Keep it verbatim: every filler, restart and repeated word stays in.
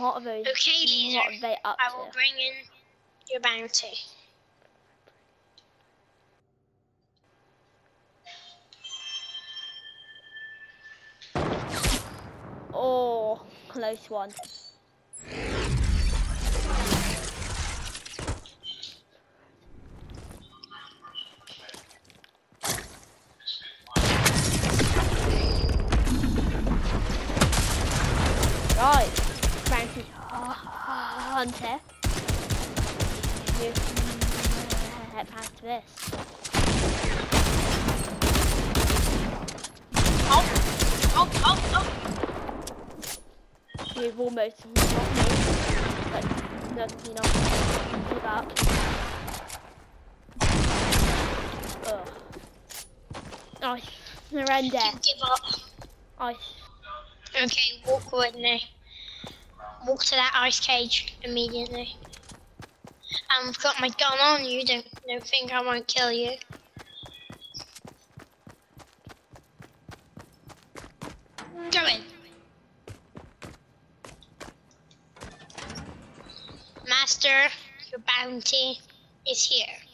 What are they, okay, Leader, what are they up I to? Will bring in your bounty. Oh, close one. Right, bounty hunter. You head past this. Oh, oh, oh, oh! You've almost knocked me, but nothing, not give up. Ugh. I surrender. You give up. I. Okay, walk away now. Walk to that ice cage immediately. And I've got my gun on you, don't, don't think I won't kill you. Go in. Master, your bounty is here.